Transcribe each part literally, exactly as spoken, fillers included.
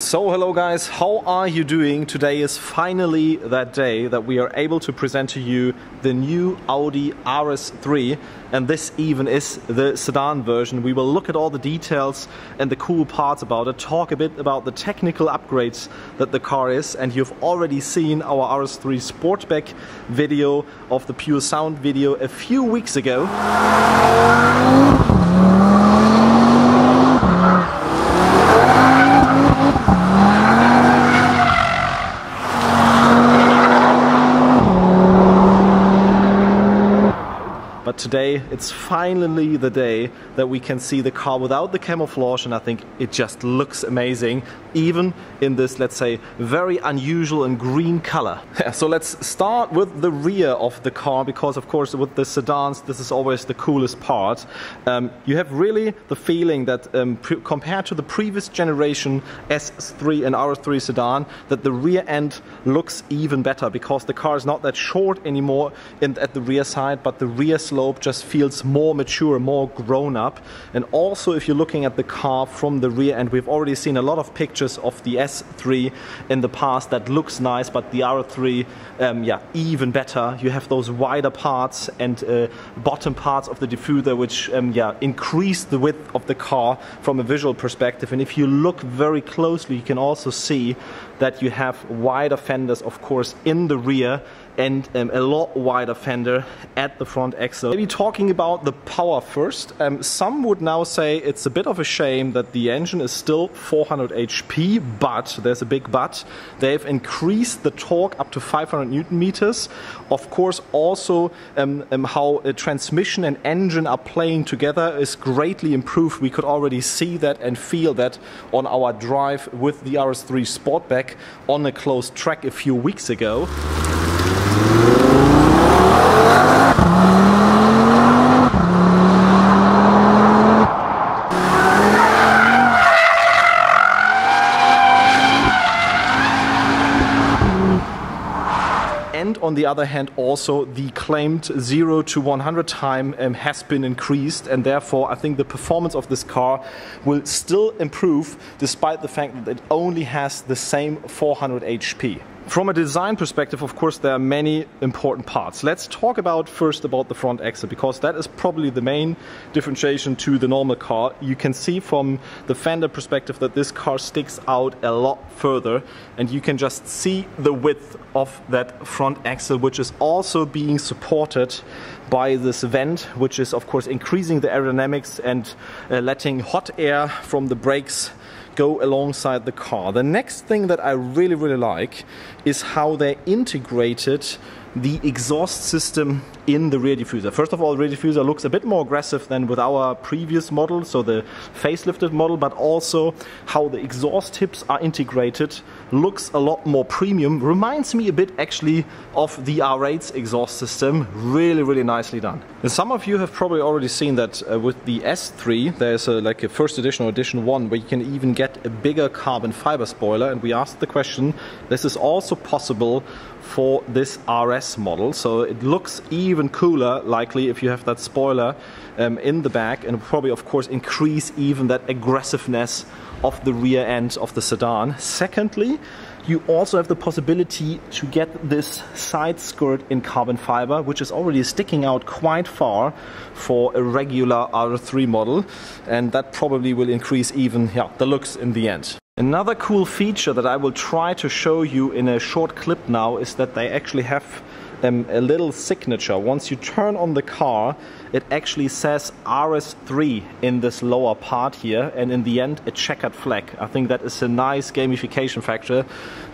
So hello guys, how are you doing? Today is finally that day that we are able to present to you the new Audi R S three, and this even is the sedan version. We will look at all the details and the cool parts about it, talk a bit about the technical upgrades that the car is, and you've already seen our R S three Sportback video of the pure sound video a few weeks ago. Today, it's finally the day that we can see the car without the camouflage, and I think it just looks amazing, even in this, let's say, very unusual and green color. So let's start with the rear of the car, because of course with the sedans, this is always the coolest part. Um, you have really the feeling that um, compared to the previous generation S three and R S three sedan, that the rear end looks even better, because the car is not that short anymore in, at the rear side, but the rear slope just feels more mature, more grown up. And also, if you're looking at the car from the rear end, we've already seen a lot of pictures of the S three in the past that looks nice, but the R S three, um, yeah, even better. You have those wider parts and uh, bottom parts of the diffuser, which um, yeah, increase the width of the car from a visual perspective. And if you look very closely, you can also see that you have wider fenders, of course, in the rear, and um, a lot wider fender at the front axle. Maybe talking about the power first, um, some would now say it's a bit of a shame that the engine is still four hundred H P, but there's a big but. They've increased the torque up to five hundred Newton meters. Of course, also um, um, how uh, transmission and engine are playing together is greatly improved. We could already see that and feel that on our drive with the R S three Sportback on a closed track a few weeks ago. And on the other hand, also the claimed zero to one hundred time um, has been increased, and therefore I think the performance of this car will still improve despite the fact that it only has the same four hundred H P. From a design perspective, of course, there are many important parts. Let's talk about first about the front axle, because that is probably the main differentiation to the normal car. You can see from the fender perspective that this car sticks out a lot further, and you can just see the width of that front axle, which is also being supported by this vent, which is of course increasing the aerodynamics and uh, letting hot air from the brakes go alongside the car. The next thing that I really, really like is how they integrated the exhaust system in the rear diffuser. First of all, the rear diffuser looks a bit more aggressive than with our previous model, so the facelifted model, but also how the exhaust tips are integrated looks a lot more premium. Reminds me a bit actually of the R eight's exhaust system. Really, really nicely done. And some of you have probably already seen that uh, with the S three, there's a, like a first edition or edition one where you can even get a bigger carbon fiber spoiler, and we asked the question, this is also possible for this R S model, so it looks even cooler likely if you have that spoiler um, in the back, and probably of course increase even that aggressiveness of the rear end of the sedan. Secondly, you also have the possibility to get this side skirt in carbon fiber, which is already sticking out quite far for a regular R S three model, and that probably will increase even yeah, the looks in the end. Another cool feature that I will try to show you in a short clip now is that they actually have um, a little signature. Once you turn on the car, it actually says R S three in this lower part here, and in the end a checkered flag. I think that is a nice gamification factor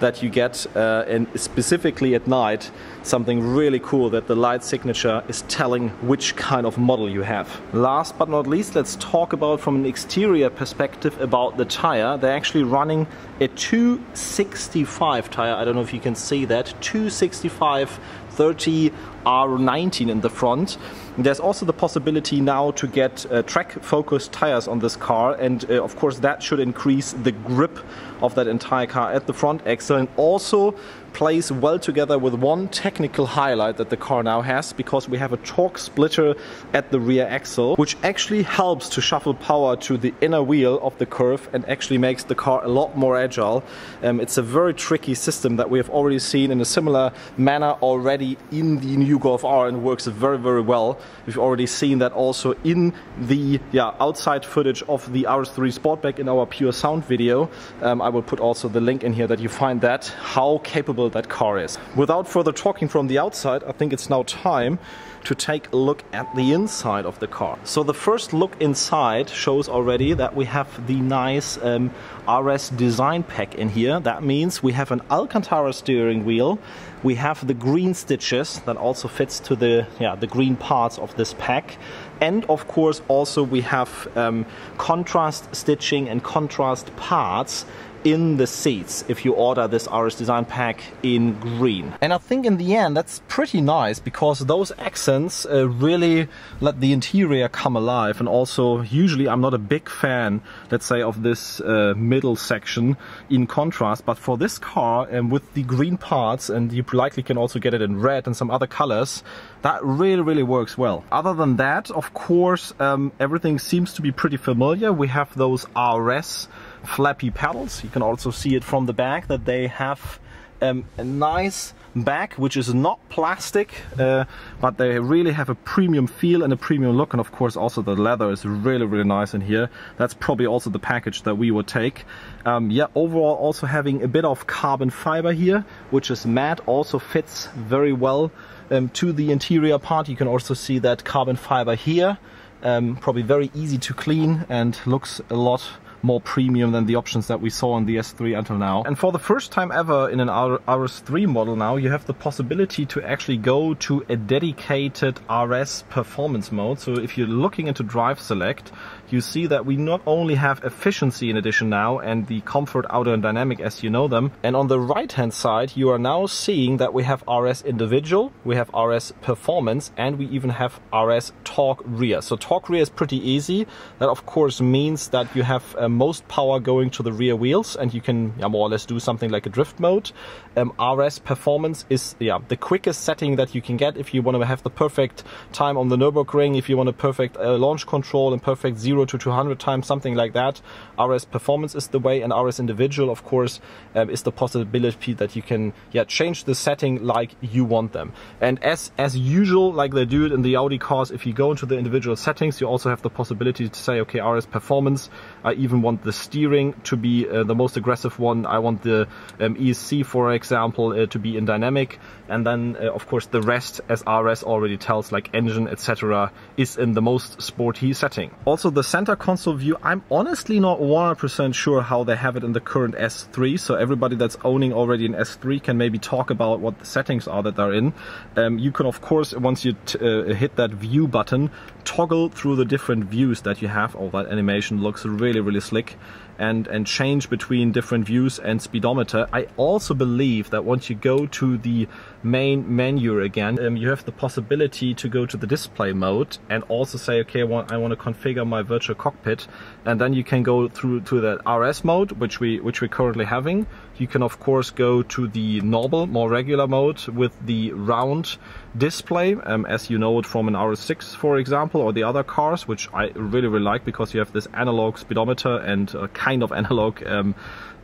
that you get, uh, and specifically at night, something really cool that the light signature is telling which kind of model you have. Last but not least, let's talk about from an exterior perspective about the tire. They're actually running a two sixty-five tire. I don't know if you can see that. two sixty-five thirty R nineteen in the front. There's also the possibility now to get uh, track-focused tires on this car, and uh, of course that should increase the grip of that entire car at the front axle, and also plays well together with one technical highlight that the car now has, because we have a torque splitter at the rear axle, which actually helps to shuffle power to the inner wheel of the curve and actually makes the car a lot more agile. Um, it's a very tricky system that we have already seen in a similar manner already in the new Golf R, and works very, very well. We've already seen that also in the yeah, outside footage of the R S three Sportback in our Pure Sound video. Um, I will put also the link in here that you find that, how capable that car is. Without further talking from the outside, I think it's now time to take a look at the inside of the car. So the first look inside shows already that we have the nice um, R S design pack in here. That means we have an Alcantara steering wheel, we have the green stitches that also fits to the, yeah, the green parts of this pack, and of course also we have um, contrast stitching and contrast parts in the seats if you order this R S design pack in green. And I think in the end that's pretty nice, because those accents uh, really let the interior come alive. And also usually I'm not a big fan, let's say, of this uh, middle section in contrast, but for this car and um, with the green parts, and you likely can also get it in red and some other colors, that really really works well. Other than that, of course, um, everything seems to be pretty familiar. We have those R S flappy pedals. You can also see it from the back that they have um, a nice back which is not plastic, uh, but they really have a premium feel and a premium look. And of course also the leather is really really nice in here. That's probably also the package that we would take. Um, yeah, overall also having a bit of carbon fiber here, which is matte, also fits very well um, to the interior part. You can also see that carbon fiber here, um, probably very easy to clean and looks a lot more premium than the options that we saw in the S three until now. And for the first time ever in an R S three model now, you have the possibility to actually go to a dedicated R S performance mode. So if you're looking into Drive Select, you see that we not only have efficiency in addition now, and the comfort, outer and dynamic as you know them. And on the right hand side, you are now seeing that we have R S individual, we have R S performance, and we even have R S torque rear. So torque rear is pretty easy. That of course means that you have um, most power going to the rear wheels, and you can yeah, more or less do something like a drift mode. Um, R S performance is yeah the quickest setting that you can get if you want to have the perfect time on the Nürburgring, if you want a perfect uh, launch control and perfect zero to two hundred times, something like that. R S performance is the way, and R S individual of course um, is the possibility that you can yeah change the setting like you want them. And as as usual, like they do it in the Audi cars, if you go into the individual settings, you also have the possibility to say, okay, R S performance, I even want the steering to be uh, the most aggressive one. I want the um, E S C, for example, uh, to be in dynamic. And then, uh, of course, the rest, as R S already tells, like engine, et cetera, is in the most sporty setting. Also, the center console view, I'm honestly not one hundred percent sure how they have it in the current S three. So everybody that's owning already an S three can maybe talk about what the settings are that they're in. Um, you can, of course, once you t uh, hit that view button, toggle through the different views that you have. Oh, that animation looks really, really slow. Slick and and change between different views and speedometer. I also believe that once you go to the main menu again, um, you have the possibility to go to the display mode and also say, okay, I want, I want to configure my virtual cockpit, and then you can go through to the R S mode, which we which we're currently having. You can of course go to the normal, more regular mode with the round display, um, as you know it from an R S six, for example, or the other cars, which I really really like, because you have this analog speedometer and uh, kind of analog um,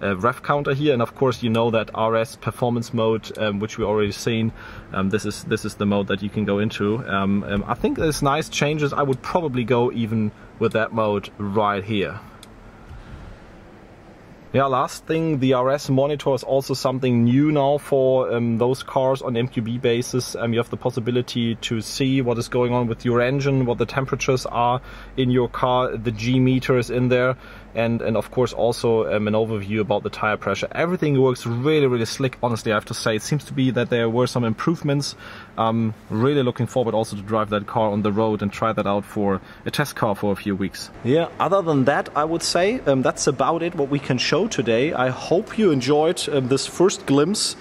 uh, rev counter here. And of course you know that R S performance mode, um, which we already seen, um, this is this is the mode that you can go into. Um, um, I think there's nice changes. I would probably go even with that mode right here. Yeah, last thing, the R S monitor is also something new now for um, those cars on M Q B basis. Um, you have the possibility to see what is going on with your engine, what the temperatures are in your car, the G meter is in there, and and of course also um, an overview about the tire pressure. Everything works really really slick, honestly, I have to say. It seems to be that there were some improvements. Um, really looking forward also to drive that car on the road and try that out for a test car for a few weeks. Yeah, other than that, I would say um, that's about it what we can show today. I hope you enjoyed um, this first glimpse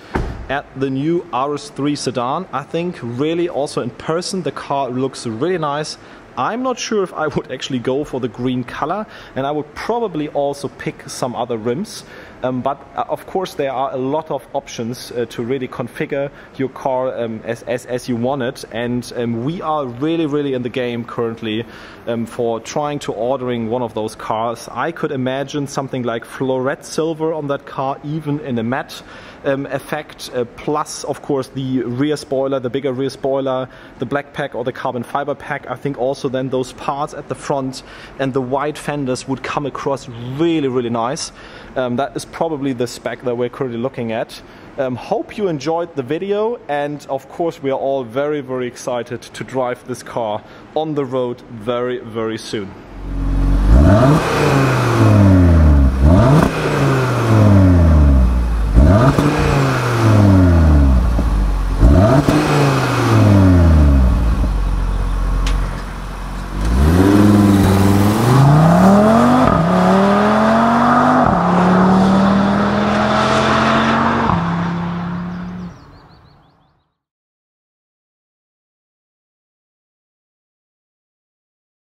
at the new R S three sedan. I think really also in person the car looks really nice. I'm not sure if I would actually go for the green color, and I would probably also pick some other rims. Um, but uh, of course there are a lot of options uh, to really configure your car um, as, as, as you want it, and um, we are really really in the game currently um, for trying to ordering one of those cars. I could imagine something like floret silver on that car, even in a matte um, effect, uh, plus of course the rear spoiler, the bigger rear spoiler, the black pack or the carbon fiber pack. I think also then those parts at the front and the wide fenders would come across really really nice. Um, that is probably the spec that we're currently looking at. Um, hope you enjoyed the video, and of course we are all very very excited to drive this car on the road very very soon.